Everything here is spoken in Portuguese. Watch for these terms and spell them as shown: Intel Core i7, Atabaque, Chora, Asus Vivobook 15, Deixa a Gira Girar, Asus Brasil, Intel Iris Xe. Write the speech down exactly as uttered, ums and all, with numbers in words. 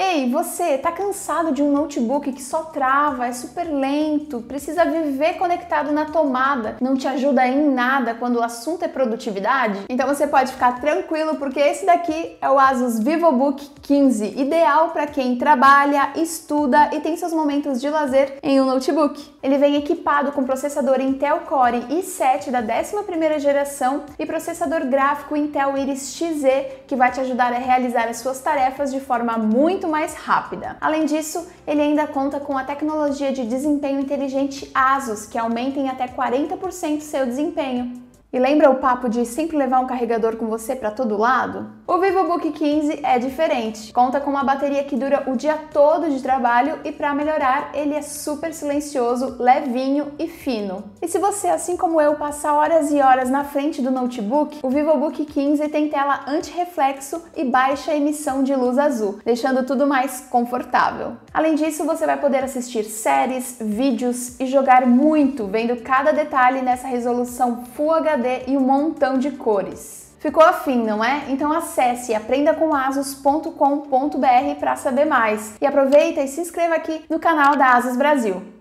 Ei, você, tá cansado de um notebook que só trava, é super lento, precisa viver conectado na tomada, não te ajuda em nada quando o assunto é produtividade? Então você pode ficar tranquilo porque esse daqui é o Asus Vivobook quinze, ideal para quem trabalha, estuda e tem seus momentos de lazer em um notebook. Ele vem equipado com processador Intel Core i sete da décima primeira geração e processador gráfico Intel Iris Xe, que vai te ajudar a realizar as suas tarefas de forma muito mais rápida. Além disso, ele ainda conta com a tecnologia de desempenho inteligente Asus, que aumenta em até quarenta por cento seu desempenho. E lembra o papo de sempre levar um carregador com você para todo lado? O Vivobook quinze é diferente. Conta com uma bateria que dura o dia todo de trabalho e, para melhorar, ele é super silencioso, levinho e fino. E se você, assim como eu, passar horas e horas na frente do notebook, o Vivobook quinze tem tela anti-reflexo e baixa emissão de luz azul, deixando tudo mais confortável. Além disso, você vai poder assistir séries, vídeos e jogar muito, vendo cada detalhe nessa resolução Full H D e um montão de cores. Ficou afim, não é? Então acesse aprenda com asus ponto com ponto br para saber mais. E aproveita e se inscreva aqui no canal da Asus Brasil.